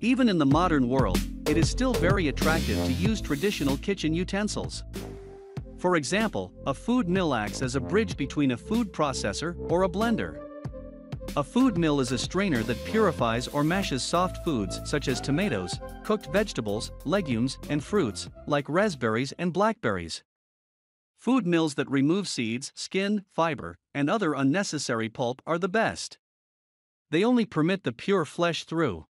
Even in the modern world, it is still very attractive to use traditional kitchen utensils. For example, a food mill acts as a bridge between a food processor or a blender. A food mill is a strainer that purifies or mashes soft foods such as tomatoes, cooked vegetables, legumes, and fruits, like raspberries and blackberries. Food mills that remove seeds, skin, fiber, and other unnecessary pulp are the best. They only permit the pure flesh through.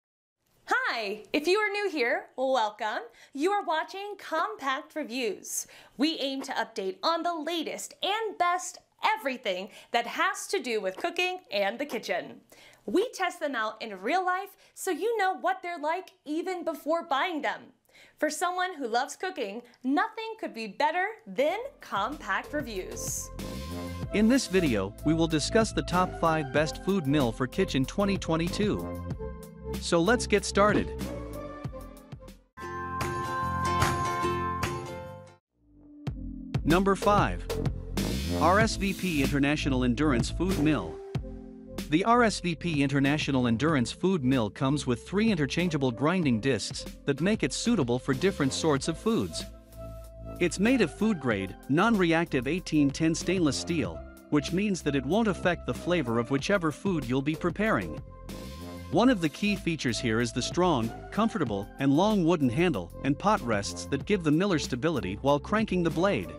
Hi, if you are new here, welcome. You are watching Compact Reviews. We aim to update on the latest and best everything that has to do with cooking and the kitchen. We test them out in real life so you know what they're like even before buying them. For someone who loves cooking, nothing could be better than Compact Reviews. In this video, we will discuss the top 5 best food mill for kitchen 2022. So let's get started. Number 5. RSVP International Endurance Food Mill. The RSVP International Endurance Food Mill comes with 3 interchangeable grinding discs that make it suitable for different sorts of foods. It's made of food-grade, non-reactive 1810 stainless steel, which means that it won't affect the flavor of whichever food you'll be preparing. One of the key features here is the strong, comfortable, and long wooden handle and pot rests that give the miller stability while cranking the blade.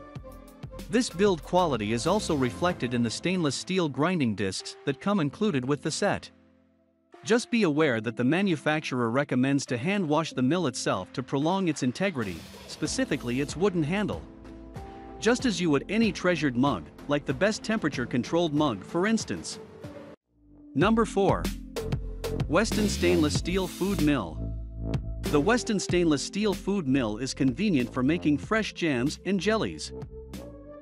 This build quality is also reflected in the stainless steel grinding discs that come included with the set. Just be aware that the manufacturer recommends to hand wash the mill itself to prolong its integrity, specifically its wooden handle. Just as you would any treasured mug, like the best temperature-controlled mug for instance. Number 4. Weston Stainless Steel Food Mill. The Weston Stainless Steel Food Mill is convenient for making fresh jams and jellies.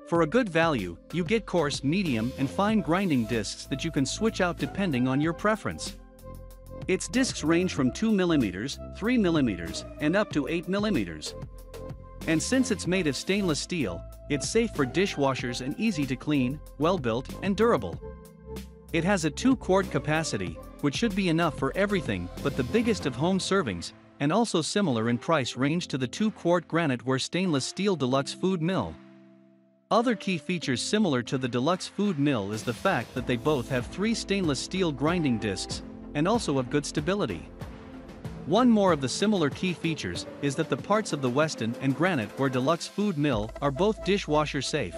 For a good value, you get coarse, medium, and fine grinding discs that you can switch out depending on your preference. Its discs range from 2 mm, 3 mm, and up to 8 mm. And since it's made of stainless steel, it's safe for dishwashers and easy to clean, well-built, and durable. It has a 2-quart capacity, which should be enough for everything but the biggest of home servings, and also similar in price range to the 2-quart Granitewear Stainless Steel Deluxe Food Mill. Other key features similar to the Deluxe Food Mill is the fact that they both have 3 stainless steel grinding discs, and also have good stability. One more of the similar key features is that the parts of the Weston and Granitewear Deluxe Food Mill are both dishwasher safe.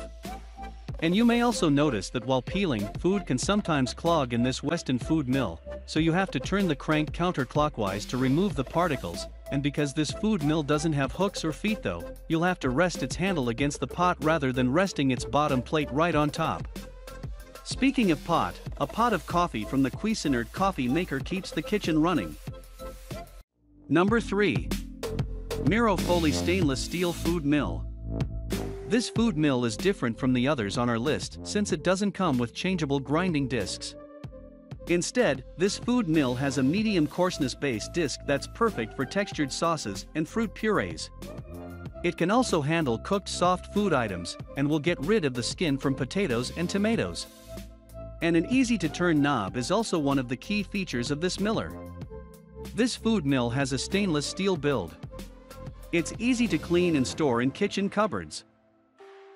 And you may also notice that while peeling, food can sometimes clog in this Weston Food Mill, so you have to turn the crank counterclockwise to remove the particles. And because this food mill doesn't have hooks or feet though, you'll have to rest its handle against the pot rather than resting its bottom plate right on top. Speaking of pot, a pot of coffee from the Cuisinart coffee maker keeps the kitchen running. Number 3. Mirro Foley Stainless Steel Food Mill. This food mill is different from the others on our list since it doesn't come with changeable grinding discs. Instead, this food mill has a medium coarseness-based disc that's perfect for textured sauces and fruit purees. It can also handle cooked soft food items and will get rid of the skin from potatoes and tomatoes. And an easy-to-turn knob is also one of the key features of this miller. This food mill has a stainless steel build. It's easy to clean and store in kitchen cupboards.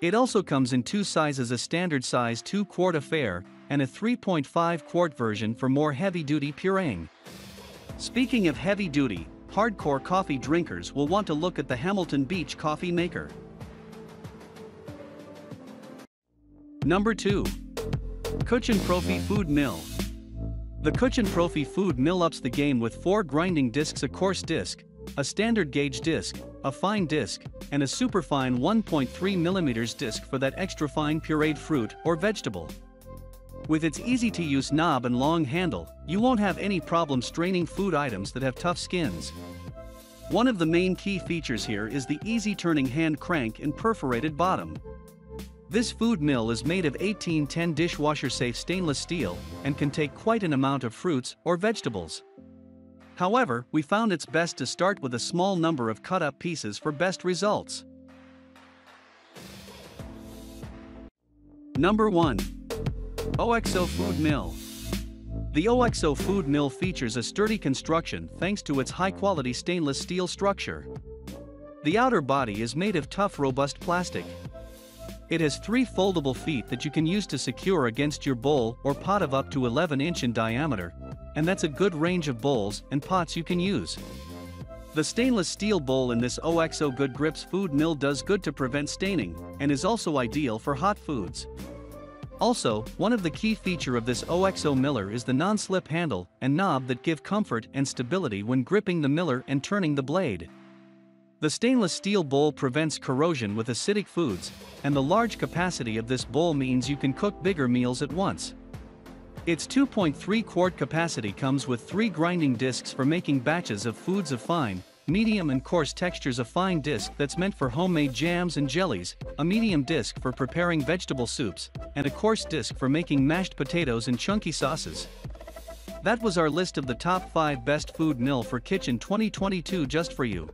It also comes in 2 sizes, a standard size 2-quart affair and a 3.5-quart version for more heavy-duty pureeing. Speaking of heavy-duty, hardcore coffee drinkers will want to look at the Hamilton Beach coffee maker. Number 2. Küchenprofi Food Mill. The Küchenprofi Food Mill ups the game with 4 grinding discs, a coarse disc, a standard gauge disc, a fine disc, and a superfine 1.3 mm disc for that extra fine pureed fruit or vegetable. With its easy-to-use knob and long handle, you won't have any problem straining food items that have tough skins. One of the main key features here is the easy-turning hand crank and perforated bottom. This food mill is made of 1810 dishwasher-safe stainless steel and can take quite an amount of fruits or vegetables. However, we found it's best to start with a small number of cut-up pieces for best results. Number 1. OXO Food Mill. The OXO food mill features a sturdy construction thanks to its high-quality stainless steel structure. The outer body is made of tough, robust plastic. It has 3 foldable feet that you can use to secure against your bowl or pot of up to 11 inch in diameter, and that's a good range of bowls and pots you can use. The stainless steel bowl in this OXO Good Grips food mill does good to prevent staining and is also ideal for hot foods. Also, one of the key feature of this OXO miller is the non-slip handle and knob that give comfort and stability when gripping the miller and turning the blade. The stainless steel bowl prevents corrosion with acidic foods, and the large capacity of this bowl means you can cook bigger meals at once. Its 2.3 quart capacity comes with 3 grinding discs for making batches of foods of fine, medium and coarse textures. A fine disc that's meant for homemade jams and jellies, a medium disc for preparing vegetable soups, and a coarse disc for making mashed potatoes and chunky sauces. That was our list of the top 5 best food mill for kitchen 2022 just for you.